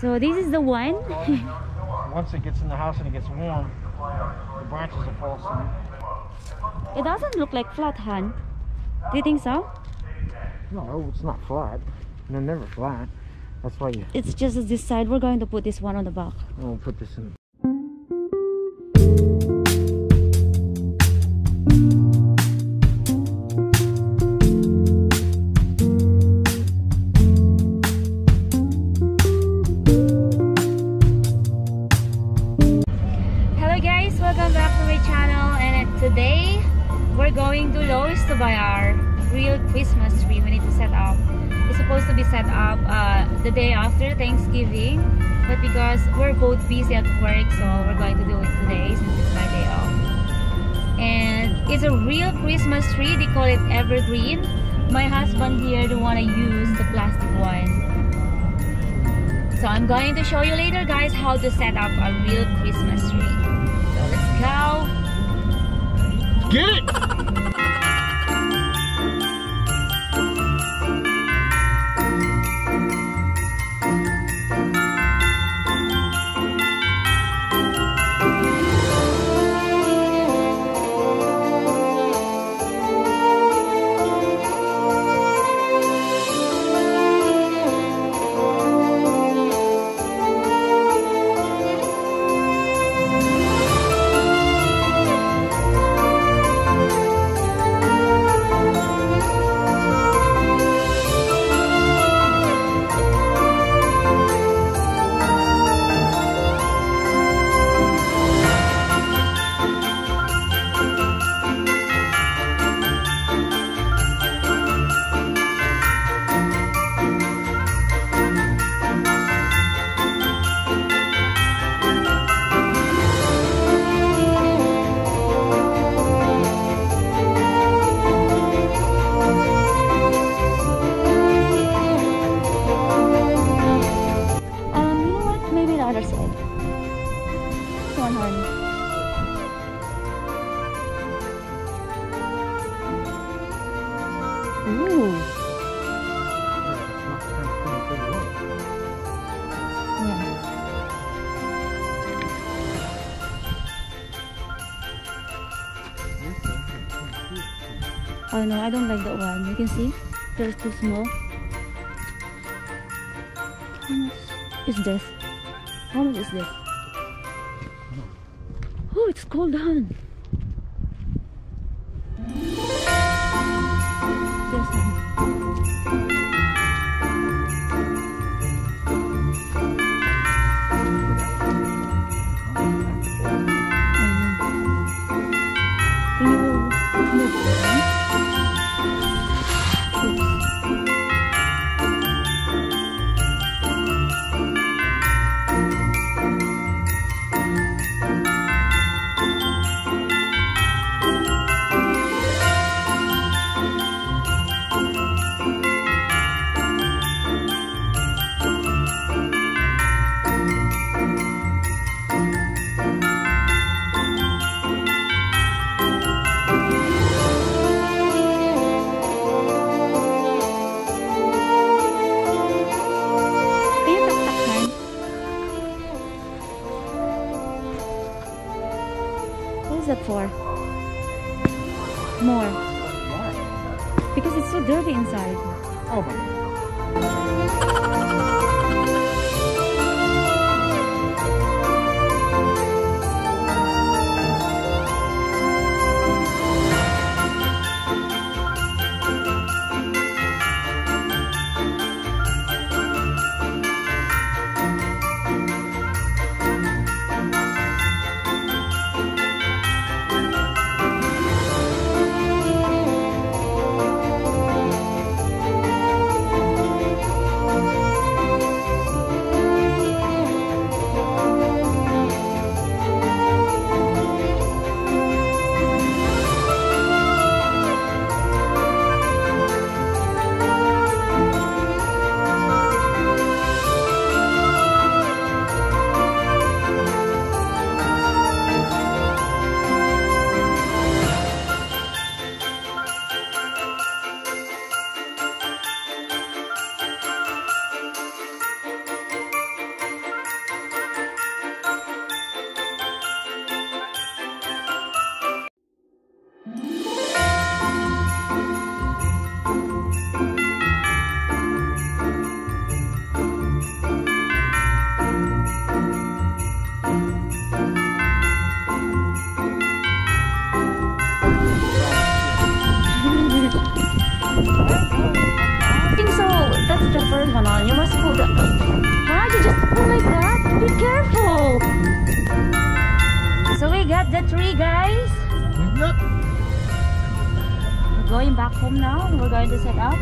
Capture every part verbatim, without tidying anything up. So this is the one. Once it gets in the house and it gets warm, the branches will fall asleep. It doesn't look like flat, Han. Do you think so? No, it's not flat. They're never flat. That's why you... It's just this side. We're going to put this one on the back. I'll put this in. Christmas tree we need to set up. It's supposed to be set up uh, the day after Thanksgiving, but because we're both busy at work, so we're going to do it today since it's my day off. And it's a real Christmas tree. They call it evergreen. My husband here don't want to use the plastic one, so I'm going to show you later, guys, how to set up a real Christmas tree. So let's go. Get it! Oh no, I don't like that one. You can see, it's too small. How much is this? How much is this? Oh, it's cold, huh? For more, because it's so dirty inside. Oh my God. the tree, guys. Look. We're going back home now. We're going to set up.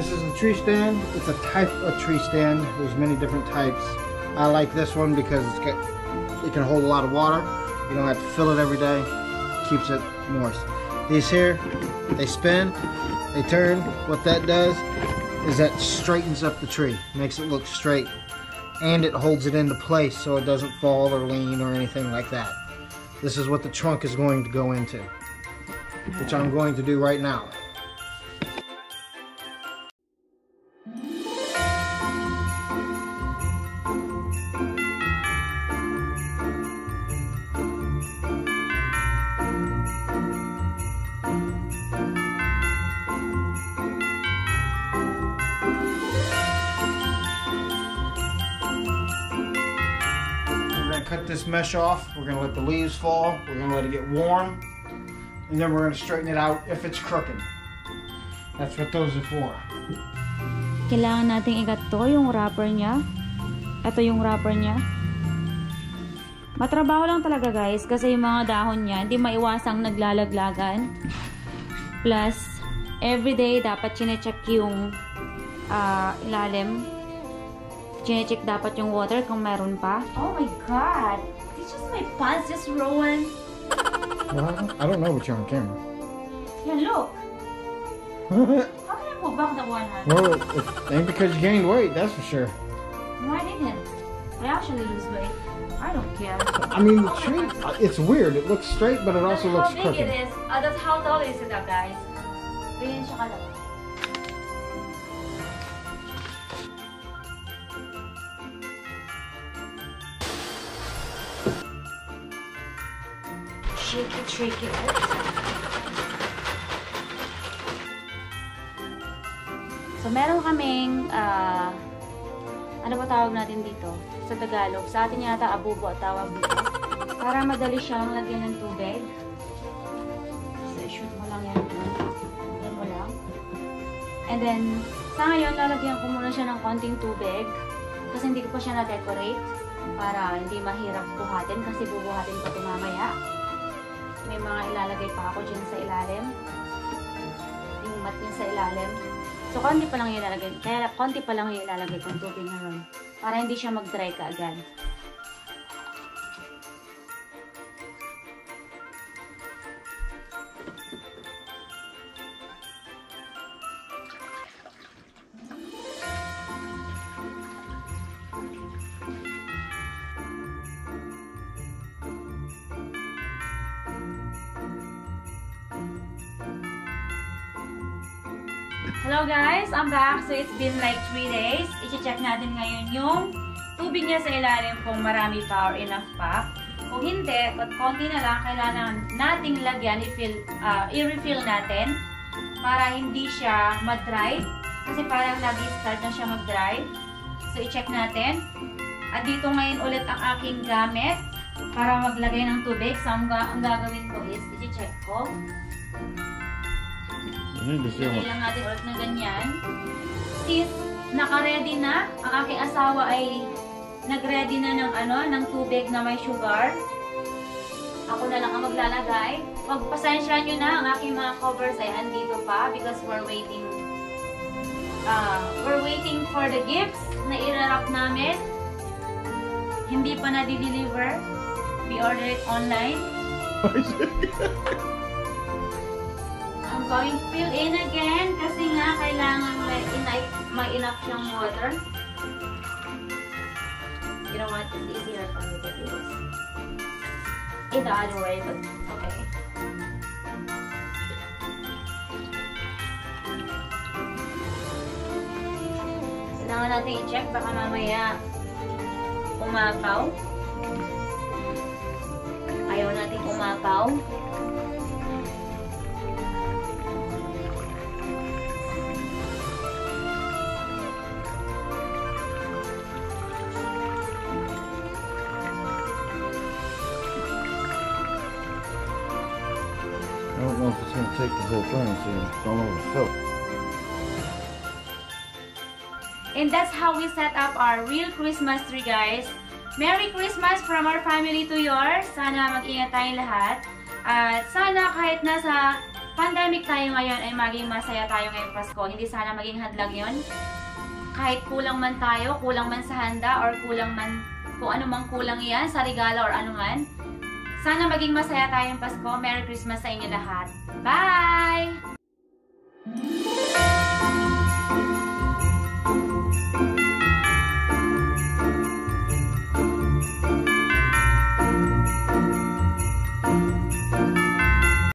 This is a tree stand. It's a type of tree stand. There's many different types. I like this one because it's got, it can hold a lot of water. You don't have to fill it every day. It keeps it moist. These here, they spin, they turn. What that does is that straightens up the tree, makes it look straight, and it holds it into place so it doesn't fall or lean or anything like that. This is what the trunk is going to go into, which I'm going to do right now. Cut this mesh off. We're going to let the leaves fall. We're going to let it get warm. And then we're going to straighten it out if it's crooked. That's what those are for. Kailangan nating ikat to yung wrapper niya. Ito yung wrapper niya. Matrabaho lang talaga, guys, kasi yung mga dahon niya hindi maiwasang naglalaglagan. Plus, everyday dapat chine-check yung uh, ilalim. Chine-check dapat yung water kung meron pa. Oh my God! Did just my pants just ruin? Well, I don't know what you're on camera. Yeah, look! How can I put back the one hand? Well, it ain't because you gained weight, that's for sure. No, I didn't. I actually lose weight. I don't care. I mean, the tree, it's weird. It looks straight, but it also looks crooked. That's how big it is. Uh, that's how tall is it up, guys. Ganyan siya kalaki. Shaky, tricky. So, meron kaming, uh, ano ba tawag natin dito? Sa Tagalog. Sa atin yata, abubo at tawag dito. Para madali siyang lagyan ng tubig. So, shoot mo lang yan. Lagyan mo lang. And then, sa ngayon, lalagyan ko muna siya ng konting tubig. Kasi hindi ko pa siya na-decorate. Para hindi mahirap buhatin. Kasi bubuhatin pa ito mamaya. May mga ilalagay pa ako dyan sa ilalim. Yung mat niya sa ilalim. So, konti pa lang yung ilalagay. Kaya, konti pa lang yung ilalagay kong tubig na ron. Para hindi siya mag-dry ka agad. Hello guys, I'm back. So it's been like three days. I-check natin ngayon yung tubig niya sa ilalim kung marami pa or enough pa. Kung hindi, but konti na lang, kailangan nating lagyan, i-fill, uh, i-refill natin para hindi siya mag-dry. Kasi parang nag-start na siya mag-dry. So i-check natin. At dito ngayon ulit ang aking gamit para maglagay ng tubig. So ang, ang gagawin ko is i-check ko. Lagyan lang natin ulit na ganyan. Since naka-ready na, ang aking asawa ay nag-ready na ng, ano, ng tubig na may sugar. Ako na lang ang maglalagay. Pagpasensya nyo na, ang aking mga covers ay andito pa because we're waiting Uh, we're waiting for the gifts na irarap namin. Hindi pa na-deliver. We order it online. I'm going to fill in again kasi nga kailangan may enough siyang water. You don't want it easier for me to do this. In the other way, but okay. Kailangan natin i-check baka mamaya umapaw. Ayaw natin umapaw. I don't know if it's going to take the whole thing, so it's all over itself. And that's how we set up our real Christmas tree, guys. Merry Christmas from our family to yours. Sana mag-ingat tayong lahat. At sana kahit nasa pandemic tayo ngayon ay maging masaya tayo ngayong Pasko. Hindi sana maging hadlang yun. Kahit kulang man tayo, kulang man sa handa, or kulang man kung anumang kulang yan sa regalo or anuman. Sana maging masaya tayong Pasko. Merry Christmas sa inyo lahat. Bye!